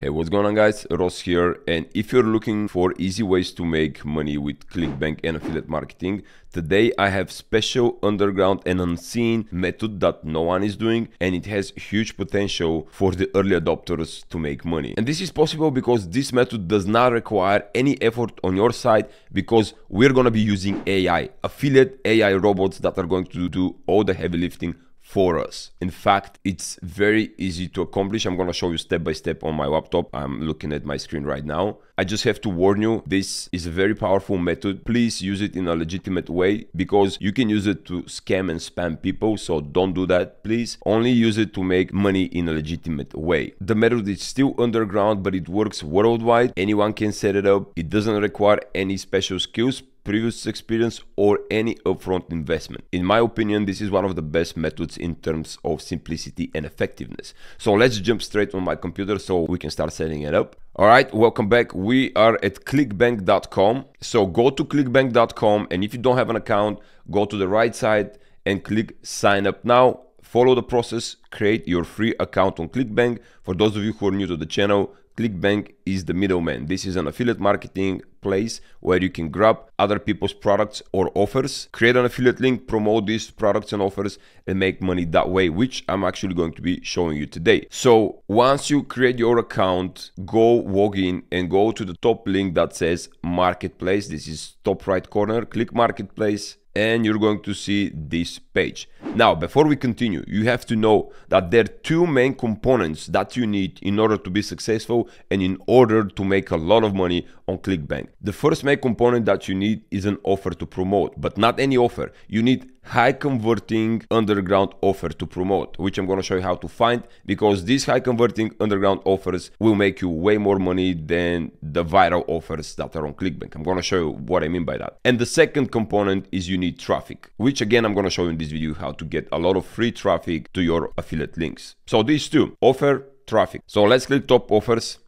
Hey, what's going on guys, Ross here, and if you're looking for easy ways to make money with ClickBank and affiliate marketing, today I have special underground and unseen method that no one is doing, and it has huge potential for the early adopters to make money. And this is possible because this method does not require any effort on your side, because we're gonna be using AI, affiliate AI robots that are going to do all the heavy lifting for us. In fact, it's very easy to accomplish. I'm gonna show you step by step on my laptop. I'm looking at my screen right now. I just have to warn you, this is a very powerful method. Please use it in a legitimate way, because you can use it to scam and spam people, so don't do that, please. Only use it to make money in a legitimate way. The method is still underground, but it works worldwide. Anyone can set it up. It doesn't require any special skills, previous experience, or any upfront investment. In my opinion, this is one of the best methods in terms of simplicity and effectiveness. So let's jump straight on my computer so we can start setting it up. All right, welcome back. We are at clickbank.com. So go to clickbank.com, and if you don't have an account, go to the right side and click sign up now. Follow the process, create your free account on ClickBank. For those of you who are new to the channel, ClickBank is the middleman. This is an affiliate marketing place where you can grab other people's products or offers, create an affiliate link, promote these products and offers, and make money that way, which I'm actually going to be showing you today. So once you create your account, go log in and go to the top link that says Marketplace. This is top right corner. Click Marketplace, and you're going to see this page. Now, before we continue, you have to know that there are two main components that you need in order to be successful and in order to make a lot of money on ClickBank. The first main component that you need is an offer to promote, but not any offer. You need high converting underground offer to promote, which I'm going to show you how to find, because these high converting underground offers will make you way more money than the viral offers that are on ClickBank. I'm going to show you what I mean by that. And the second component is you need traffic, which again, I'm going to show you in this video how to get a lot of free traffic to your affiliate links. So these two, offer, traffic. So let's click top offers.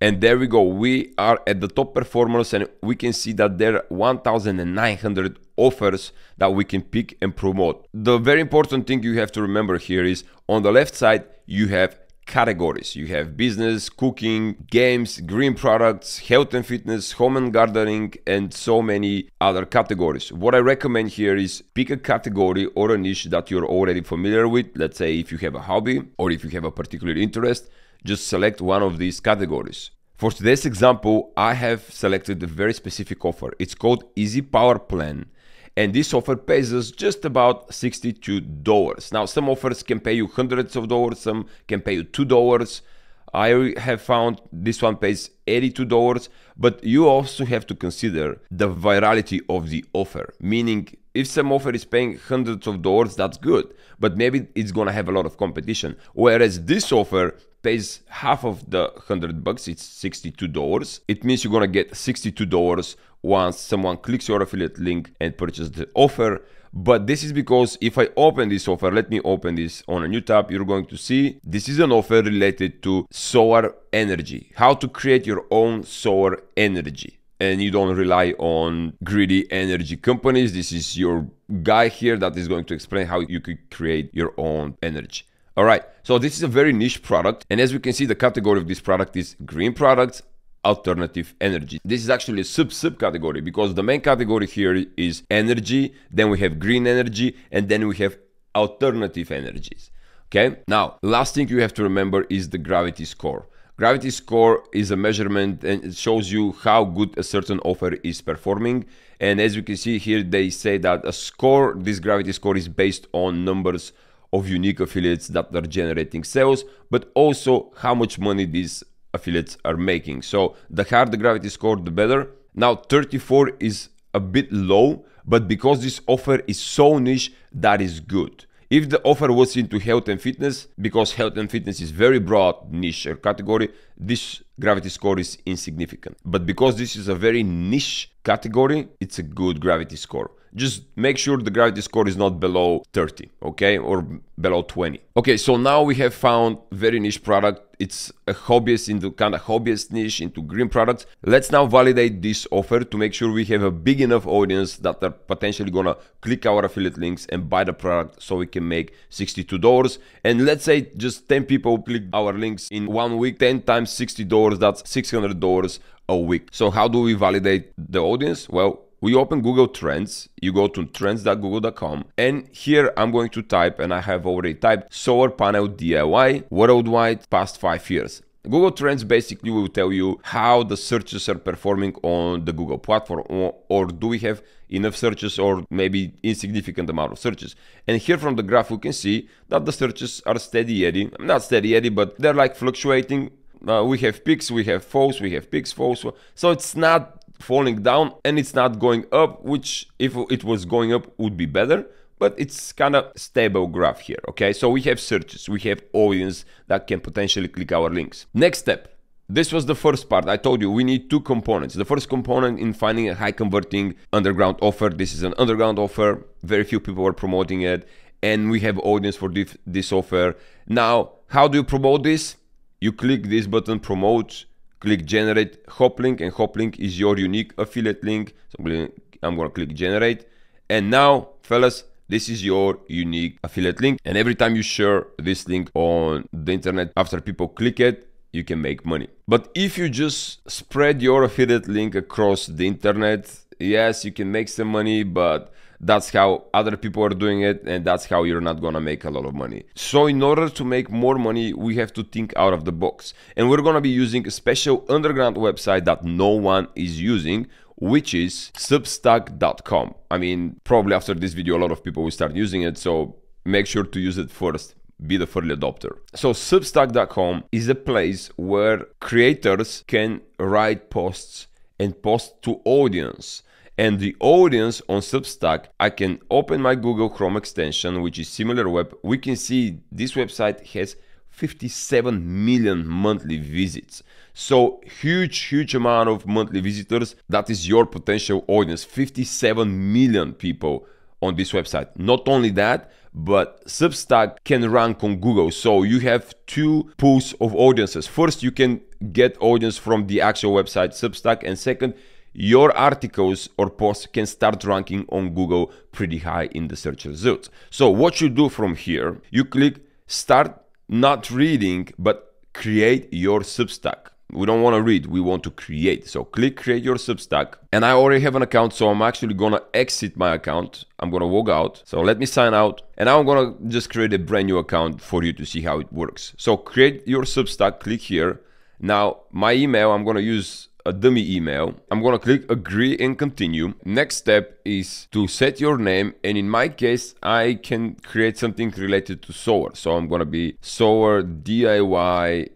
And there we go. We are at the top performers, and we can see that there are 1,900 offers that we can pick and promote. The very important thing you have to remember here is on the left side, you have categories. You have business, cooking, games, green products, health and fitness, home and gardening, and so many other categories. What I recommend here is pick a category or a niche that you're already familiar with. Let's say if you have a hobby or if you have a particular interest, just select one of these categories. For today's example, I have selected a very specific offer. It's called Easy Power Plan, and this offer pays us just about $62. Now, some offers can pay you hundreds of dollars, some can pay you $2. I have found this one pays $82, but you also have to consider the virality of the offer, meaning if some offer is paying hundreds of dollars, that's good, but maybe it's gonna have a lot of competition. Whereas this offer pays half of the $100, it's $62. It means you're gonna get $62 once someone clicks your affiliate link and purchases the offer. But this is because if I open this offer, let me open this on a new tab, you're going to see this is an offer related to solar energy, how to create your own solar energy, and you don't rely on greedy energy companies. This is your guy here that is going to explain how you could create your own energy. All right, so this is a very niche product, and as we can see, the category of this product is green products, alternative energy. This is actually a sub category, because the main category here is energy, then we have green energy, and then we have alternative energies. Okay, now last thing you have to remember is the gravity score. Gravity score is a measurement, and it shows you how good a certain offer is performing. And as you can see here, they say that a score, this gravity score, is based on numbers of unique affiliates that are generating sales, but also how much money these affiliates are making. So the higher the gravity score, the better. Now 34 is a bit low, but because this offer is so niche, that is good. If the offer was into health and fitness, because health and fitness is very broad niche or category, this gravity score is insignificant. But because this is a very niche category, it's a good gravity score. just make sure the gravity score is not below 30, okay, or below 20. Okay, so now we have found very niche product. It's a hobbyist, into kind of hobbyist niche, into green products. Let's now validate this offer to make sure we have a big enough audience that are potentially gonna click our affiliate links and buy the product, so we can make $62. And let's say just 10 people click our links in 1 week. 10 times $60, that's $600 a week. So how do we validate the audience? Well, we open Google Trends, you go to trends.google.com, and here I'm going to type, and I have already typed, solar panel DIY worldwide past 5 years. Google Trends basically will tell you how the searches are performing on the Google platform, or do we have enough searches, or maybe insignificant amount of searches. And here from the graph we can see that the searches are steady-eddy, not steady-eddy, but they're like fluctuating. We have peaks, we have falls, we have peaks, falls, so it's not falling down and it's not going up, which if it was going up would be better, but it's kind of stable graph here. Okay, so we have searches, we have audience that can potentially click our links. Next step. This was the first part. I told you we need two components. The first component in finding a high converting underground offer. This is an underground offer, very few people are promoting it, and we have audience for this offer. Now, how do you promote this? You click this button, promote, click generate hop link, and hop link is your unique affiliate link. So I'm gonna click generate, and now fellas, this is your unique affiliate link, and every time you share this link on the internet after people click it, you can make money. But if you just spread your affiliate link across the internet, yes, you can make some money, but that's how other people are doing it, and that's how you're not gonna make a lot of money. So in order to make more money, we have to think out of the box, and we're gonna be using a special underground website that no one is using, which is Substack.com. I mean, probably after this video a lot of people will start using it, so make sure to use it first, be the early adopter. So Substack.com is a place where creators can write posts and post to audience. And the audience on Substack, I can open my Google Chrome extension, which is similar web. We can see this website has 57 million monthly visits. So huge amount of monthly visitors. That is your potential audience, 57 million people on this website. Not only that, but Substack can rank on Google. So you have two pools of audiences. First, you can get audience from the actual website Substack, and second, your articles or posts can start ranking on Google pretty high in the search results. So what you do from here, you click start not reading, but create your Substack. We don't want to read, we want to create. So click create your Substack, and I already have an account, so I'm actually gonna exit my account. I'm gonna walk out, so let me sign out, and I'm gonna just create a brand new account for you to see how it works. So create your Substack, click here. Now my email, I'm gonna use a dummy email. I'm gonna click agree and continue. Next step is to set your name, and in my case I can create something related to solar, so I'm gonna be solar DIY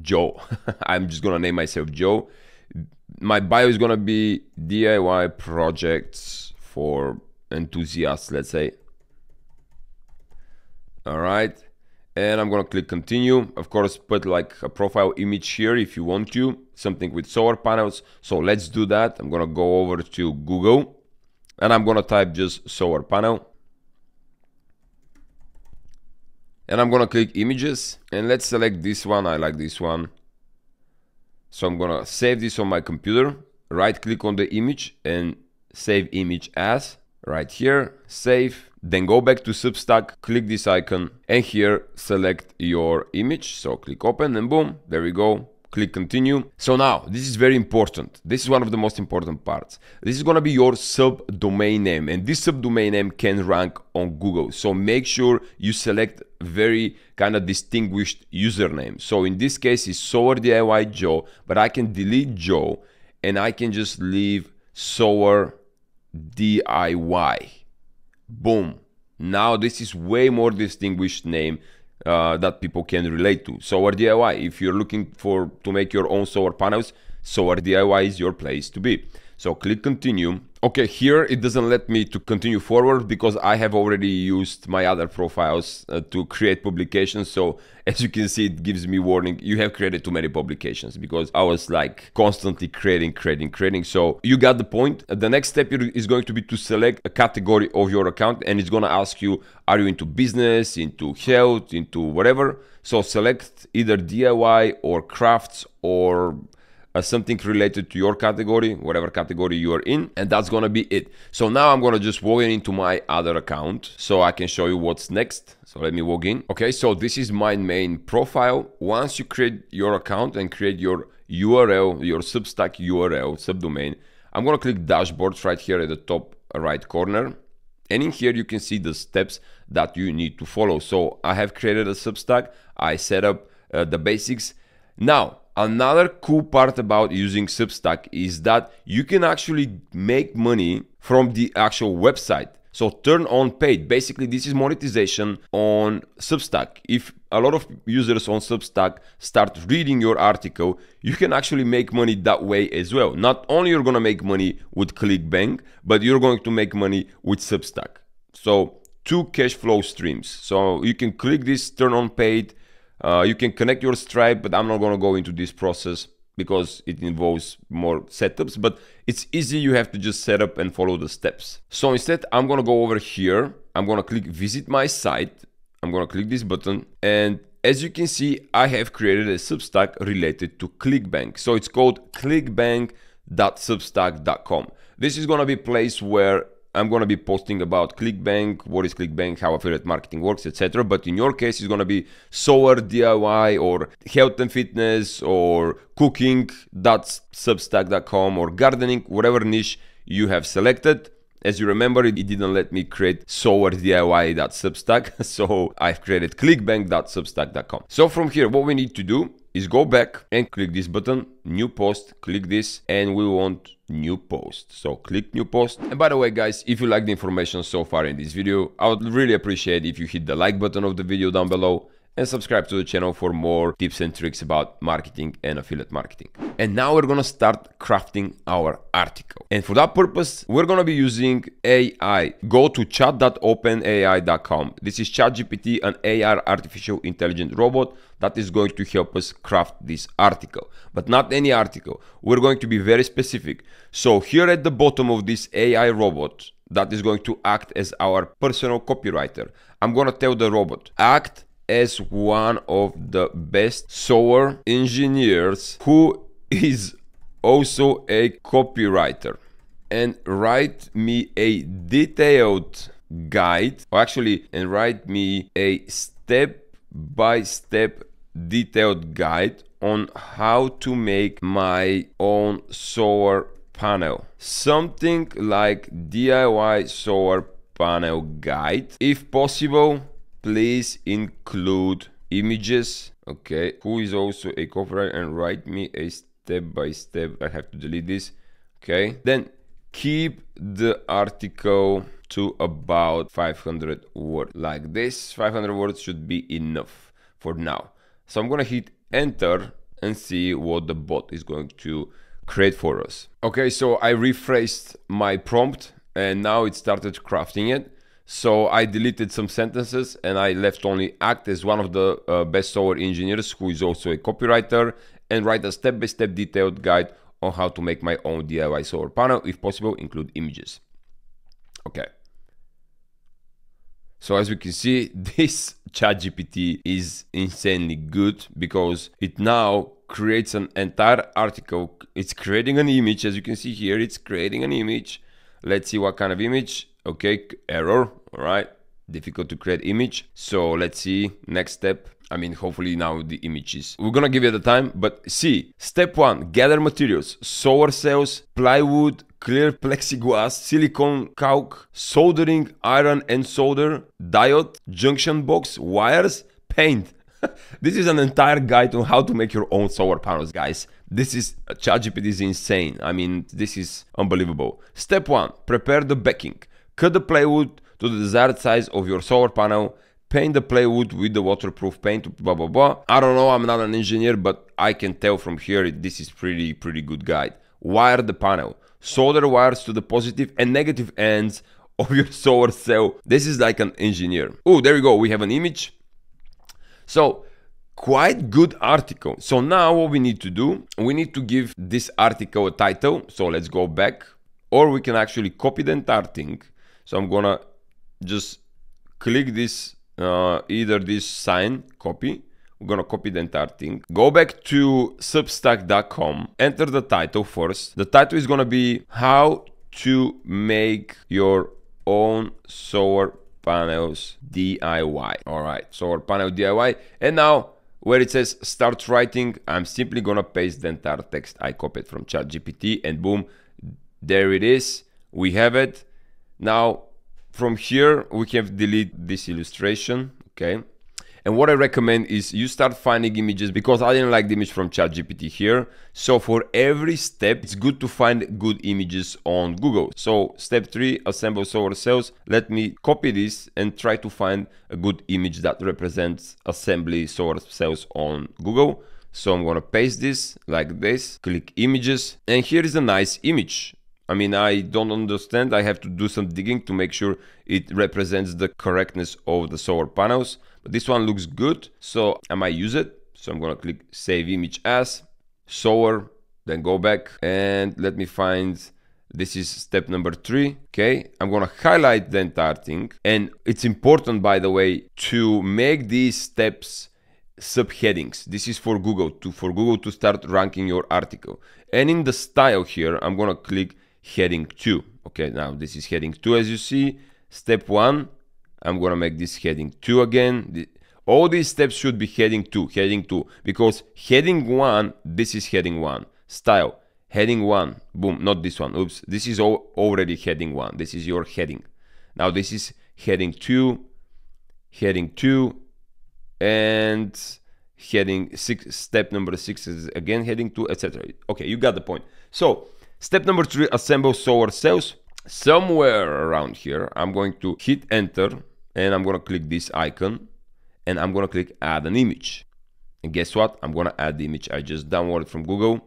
Joe. I'm just gonna name myself Joe. My bio is gonna be DIY projects for enthusiasts, let's say. All right, and I'm gonna click continue. Of course, put like a profile image here if you want to, something with solar panels. So let's do that. I'm gonna go over to Google, and I'm gonna type just solar panel, and I'm gonna click images, and let's select this one. I like this one, so I'm gonna save this on my computer. Right click on the image and save image as, right here, save. Then go back to Substack, click this icon, and here select your image. So click open, and boom, there we go. Click continue. So now this is very important. This is one of the most important parts. This is going to be your subdomain name, and this subdomain name can rank on Google. So make sure you select very kind of distinguished username. So in this case it's solar DIY Joe, but I can delete Joe and I can just leave solar DIY. Boom, now this is way more distinguished name that people can relate to. Solar DIY, if you're looking for to make your own solar panels, Solar DIY is your place to be. So click continue. Okay, here it doesn't let me to continue forward because I have already used my other profiles to create publications. So as you can see, it gives me warning, you have created too many publications, because I was like constantly creating. So you got the point. The next step is going to be to select a category of your account, and it's going to ask you, are you into business, into health, into whatever? So select either DIY or crafts or something related to your category, whatever category you are in, and that's gonna be it. So now I'm gonna just log in into my other account so I can show you what's next. So let me log in. Okay, so this is my main profile. Once you create your account and create your URL, your Substack URL, subdomain, I'm gonna click dashboards right here at the top right corner. And in here you can see the steps that you need to follow. So I have created a Substack, I set up the basics. Now, another cool part about using Substack is that you can actually make money from the actual website. So turn on paid. Basically, this is monetization on Substack. If a lot of users on Substack start reading your article, you can actually make money that way as well. Not only you're going to make money with ClickBank, but you're going to make money with Substack. So two cash flow streams. So you can click this, turn on paid. You can connect your Stripe, but I'm not going to go into this process because it involves more setups, but it's easy. You have to just set up and follow the steps. So instead, I'm going to go over here. I'm going to click visit my site. I'm going to click this button. And as you can see, I have created a Substack related to ClickBank. So it's called clickbank.substack.com. This is going to be a place where I'm going to be posting about ClickBank, what is ClickBank, how affiliate marketing works, etc. But in your case, it's going to be sewer, DIY, or health and fitness, or cooking.substack.com, or gardening, whatever niche you have selected. As you remember, it didn't let me create sewer DIY.substack, so I've created clickbank.substack.com. So from here, what we need to do is go back and click this button, new post, click this, and we want new post. So click new post. And by the way, guys, if you like the information so far in this video, I would really appreciate if you hit the like button of the video down below and subscribe to the channel for more tips and tricks about marketing and affiliate marketing. And now we're gonna start crafting our article. And for that purpose, we're gonna be using AI. Go to chat.openai.com. This is ChatGPT, an AI artificial intelligent robot that is going to help us craft this article. But not any article. We're going to be very specific. So here at the bottom of this AI robot that is going to act as our personal copywriter, I'm gonna tell the robot, act as one of the best software engineers who is also a copywriter, and write me a step-by-step detailed guide on how to make my own solar panel, something like DIY solar panel guide. If possible, please include images. Okay, who is also a copywriter, and write me a step-by-step. I have to delete this. Okay, then keep the article to about 500 words, like this. 500 words should be enough for now. So I'm gonna hit enter and see what the bot is going to create for us. Okay, so I rephrased my prompt and now it started crafting it. So I deleted some sentences and I left only act as one of the best software engineers who is also a copywriter, and write a step-by-step detailed guide on how to make my own DIY solar panel. If possible, include images. Okay. So as we can see, this ChatGPT is insanely good because it now creates an entire article. It's creating an image. As you can see here, it's creating an image. Let's see what kind of image. Okay, error. All right, difficult to create image. So let's see, next step. I mean, hopefully now the images. We're gonna give it a time, but see, step one, gather materials, solar cells, plywood, clear plexiglass, silicone, caulk, soldering iron and solder, diode, junction box, wires, paint. This is an entire guide on how to make your own solar panels, guys. This is, ChatGPT is insane. I mean, this is unbelievable. Step one, prepare the backing. Cut the plywood to the desired size of your solar panel. Paint the plywood with the waterproof paint, blah, blah, blah. I don't know, I'm not an engineer, but I can tell from here, this is pretty good guide. Wire the panel. solder wires to the positive and negative ends of your solar cell. This is like an engineer. Oh, there you go, we have an image. So quite good article. So now what we need to do, we need to give this article a title. So let's go back, or we can actually copy the entire thing. So I'm gonna just click this, either this sign, copy. We're gonna copy the entire thing. Go back to substack.com, enter the title first. The title is gonna be how to make your own solar panels DIY. All right, solar panel DIY. And now where it says start writing, I'm simply gonna paste the entire text I copied from ChatGPT, and boom, there it is, we have it. Now from here we can delete this illustration, okay? And what I recommend is you start finding images, because I didn't like the image from ChatGPT here. So for every step, it's good to find good images on Google. So step 3, assemble solar cells. Let me copy this and try to find a good image that represents assembly solar cells on Google. So I'm gonna paste this like this, click images, and here is a nice image. I mean, I don't understand. I have to do some digging to make sure it represents the correctness of the solar panels. But this one looks good, so I might use it. So I'm gonna click save image as solar, then go back and let me find, this is step number 3. Okay, I'm gonna highlight the entire thing. And it's important, by the way, to make these steps subheadings. This is for Google to start ranking your article. And in the style here, I'm gonna click heading 2. Okay, now this is heading 2, as you see. Step 1, I'm gonna make this heading 2 again. All these steps should be heading 2, heading 2, because heading 1, this is heading 1. Style, heading 1, boom, not this one, oops. This is already heading 1, this is your heading. Now this is heading 2, heading 2, and heading 6, step number 6 is again heading 2, etc. Okay, you got the point. So step number 3, assemble solar cells. Somewhere around here, I'm going to hit enter, and I'm gonna click this icon, and I'm gonna click add an image. And guess what? I'm gonna add the image I just downloaded from Google,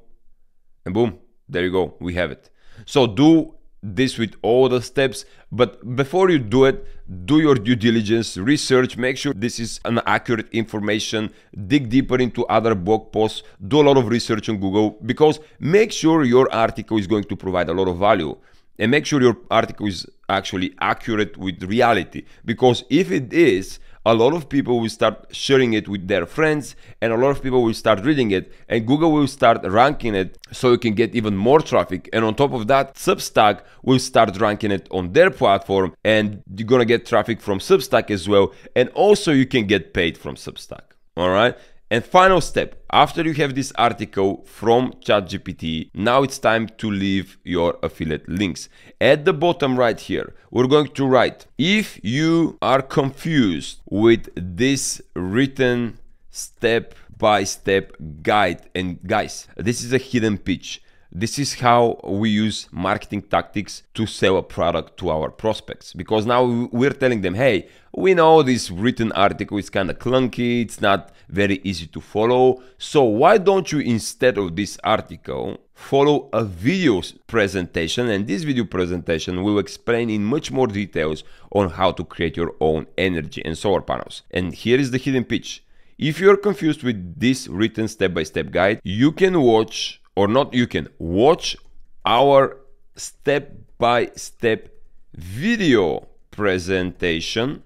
and boom, there you go, we have it. So do this with all the steps, but before you do it, do your due diligence, research, make sure this is an accurate information, dig deeper into other blog posts, do a lot of research on Google, because make sure your article is going to provide a lot of value, and make sure your article is actually accurate with reality, because if it is, a lot of people will start sharing it with their friends, and a lot of people will start reading it, and Google will start ranking it, so you can get even more traffic. And on top of that, Substack will start ranking it on their platform, and you're gonna get traffic from Substack as well, and also you can get paid from Substack. All right, and final step, after you have this article from ChatGPT, now it's time to leave your affiliate links. At the bottom right here, we're going to write, if you are confused with this written step-by-step guide, and guys, this is a hidden pitch. This is how we use marketing tactics to sell a product to our prospects, because now we're telling them, hey, we know this written article is kind of clunky, it's not very easy to follow, so why don't you, instead of this article, follow a video presentation, and this video presentation will explain in much more details on how to create your own energy and solar panels. And here is the hidden pitch. If you're confused with this written step-by-step guide, you can watch, or not, you can watch our step-by-step video presentation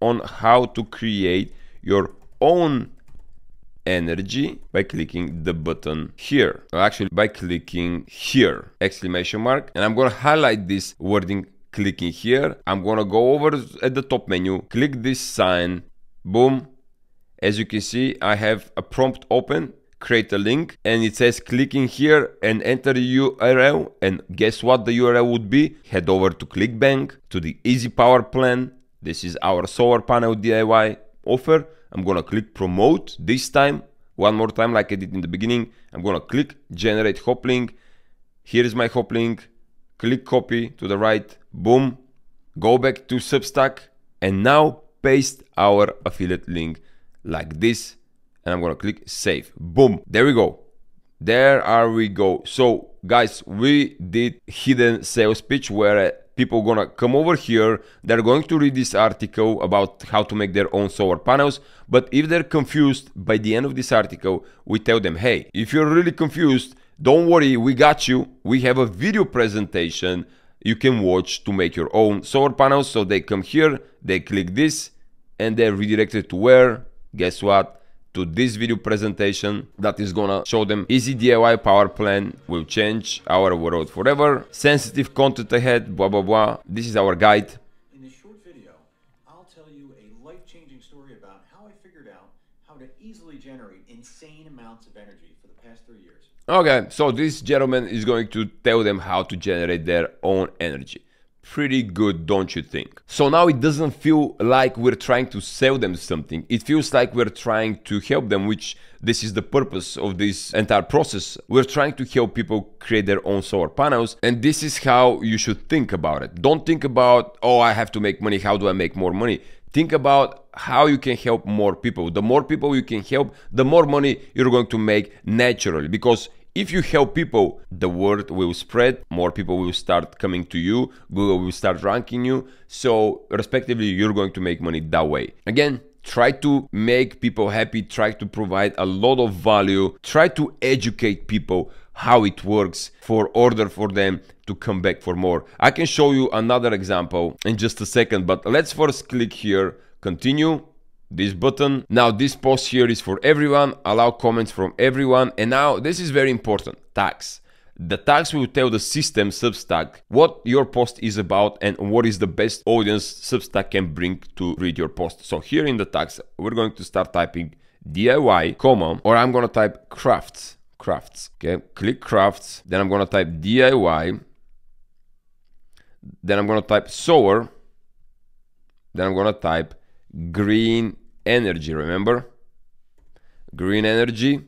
on how to create your own energy by clicking the button here, or actually by clicking here, exclamation mark. And I'm gonna highlight this wording, clicking here. I'm gonna go over at the top menu, click this sign, boom. As you can see, I have a prompt open, create a link, and it says clicking here and enter the URL, and guess what the URL would be? Head over to ClickBank, to the Easy Power Plan. This is our solar panel DIY offer. I'm gonna click promote this time, one more time like I did in the beginning. I'm gonna click generate hop link. Here is my hop link, click copy to the right, boom, go back to Substack, and now paste our affiliate link like this. And I'm gonna click save, boom, there we go. There are we go. So guys, we did hidden sales pitch where people gonna come over here, they're going to read this article about how to make their own solar panels, but if they're confused by the end of this article, we tell them, hey, if you're really confused, don't worry, we got you. We have a video presentation you can watch to make your own solar panels. So they come here, they click this, and they're redirected to where? Guess what? To this video presentation that is gonna show them easy DIY power plan will change our world forever. Sensitive content ahead, blah, blah, blah. This is our guide. In this short video, I'll tell you a life-changing story about how I figured out how to easily generate insane amounts of energy for the past 3 years. Okay, so this gentleman is going to tell them how to generate their own energy. Pretty good, don't you think? So now it doesn't feel like we're trying to sell them something. It feels like we're trying to help them, which this is the purpose of this entire process. We're trying to help people create their own solar panels, and this is how you should think about it. Don't think about, oh, I have to make money, how do I make more money? Think about how you can help more people. The more people you can help, the more money you're going to make naturally, because if you help people, the word will spread, more people will start coming to you, Google will start ranking you, so respectively you're going to make money that way. Again, try to make people happy, try to provide a lot of value, try to educate people how it works for order for them to come back for more. I can show you another example in just a second, but let's first click here, continue. This button. Now this post here is for everyone, allow comments from everyone, and now this is very important, tags. The tags will tell the system, Substack, what your post is about and what is the best audience Substack can bring to read your post. So here in the tags, we're going to start typing DIY, comma, or I'm gonna type crafts, okay, click crafts, then I'm gonna type DIY, then I'm gonna type solar, then I'm gonna type green energy, remember? Green energy,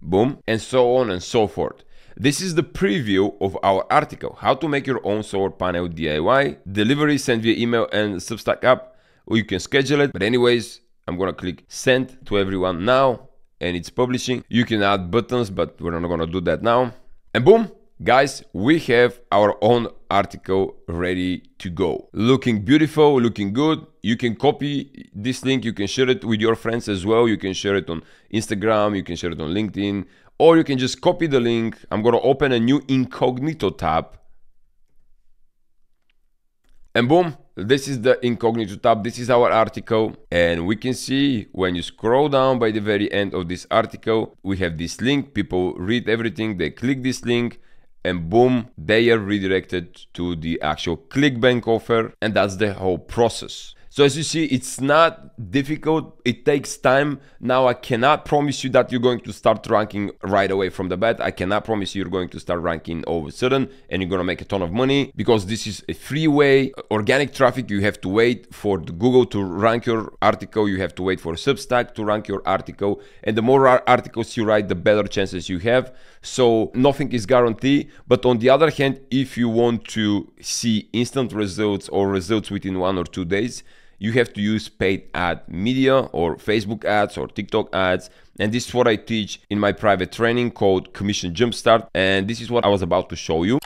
boom, and so on and so forth. This is the preview of our article, how to make your own solar panel DIY, delivery sent via email and Substack app, or you can schedule it. But anyways, I'm gonna click send to everyone now, and it's publishing. You can add buttons, but we're not gonna do that now. And boom, guys, we have our own article ready to go. Looking beautiful, looking good. You can copy this link, you can share it with your friends as well. You can share it on Instagram, you can share it on LinkedIn, or you can just copy the link. I'm gonna open a new incognito tab. And boom, this is the incognito tab. This is our article. And we can see when you scroll down by the very end of this article, we have this link. People read everything, they click this link, and boom, they are redirected to the actual ClickBank offer, and that's the whole process. So as you see, it's not difficult, it takes time. Now I cannot promise you that you're going to start ranking right away from the bat. I cannot promise you you're going to start ranking all of a sudden and you're gonna make a ton of money, because this is a free way. Organic traffic, you have to wait for Google to rank your article, you have to wait for Substack to rank your article, and the more articles you write, the better chances you have. So nothing is guaranteed, but on the other hand, if you want to see instant results or results within 1 or 2 days, you have to use paid ad media or Facebook ads or TikTok ads. And this is what I teach in my private training called Commission Jumpstart. And this is what I was about to show you.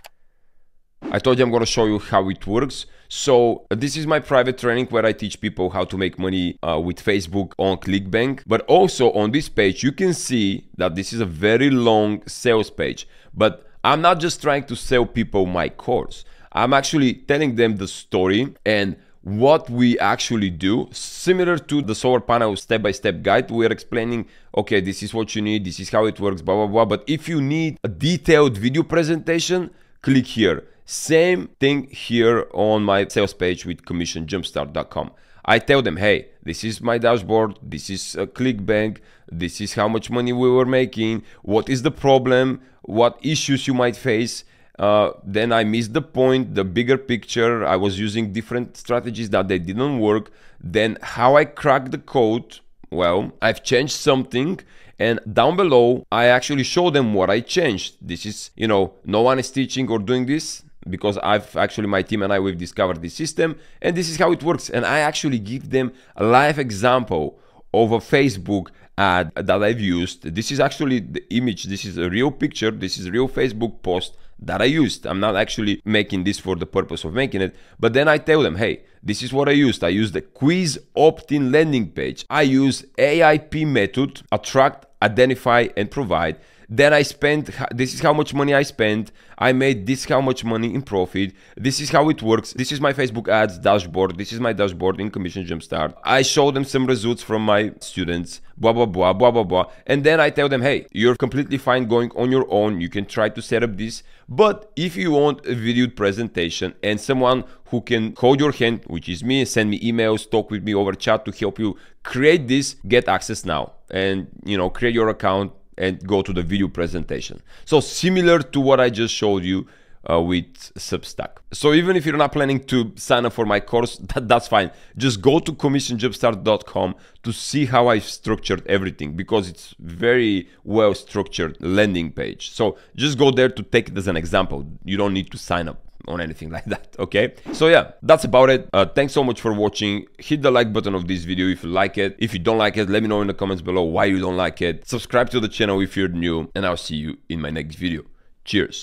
I told you I'm gonna show you how it works. So this is my private training where I teach people how to make money with Facebook on ClickBank. But also on this page, you can see that this is a very long sales page. But I'm not just trying to sell people my course. I'm actually telling them the story and what we actually do, similar to the solar panel step-by-step guide. We are explaining, okay, this is what you need, this is how it works, blah, blah, blah. But if you need a detailed video presentation, click here. Same thing here on my sales page with commissionjumpstart.com. I tell them, hey, this is my dashboard, this is a ClickBank, this is how much money we were making, what is the problem, what issues you might face. Then I missed the point, the bigger picture, I was using different strategies that they didn't work, then how I cracked the code, well, I've changed something, and down below, I actually show them what I changed. This is, you know, no one is teaching or doing this, because I've actually, my team and I, we've discovered this system, and this is how it works, and I actually give them a live example of a Facebook ad that I've used. This is actually the image, this is a real picture, this is a real Facebook post that I used. I'm not actually making this for the purpose of making it, but then I tell them, hey, this is what I used. I used the quiz opt-in landing page. I use AIP method, attract, identify, and provide. Then I spent, this is how much money I spent, I made this how much money in profit, this is how it works, this is my Facebook ads dashboard, this is my dashboard in Commission Jumpstart. I show them some results from my students, blah, blah, blah, blah, blah, blah. And then I tell them, hey, you're completely fine going on your own, you can try to set up this, but if you want a videoed presentation and someone who can hold your hand, which is me, send me emails, talk with me over chat to help you create this, get access now and, you know, create your account and go to the video presentation. So similar to what I just showed you with Substack. So even if you're not planning to sign up for my course, that's fine. Just go to commissionjumpstart.com to see how I've structured everything, because it's very well structured landing page. So just go there to take it as an example. You don't need to sign up on anything like that, okay? So yeah, that's about it. Thanks so much for watching. Hit the like button of this video if you like it. If you don't like it, let me know in the comments below why you don't like it. Subscribe to the channel if you're new, and I'll see you in my next video. Cheers.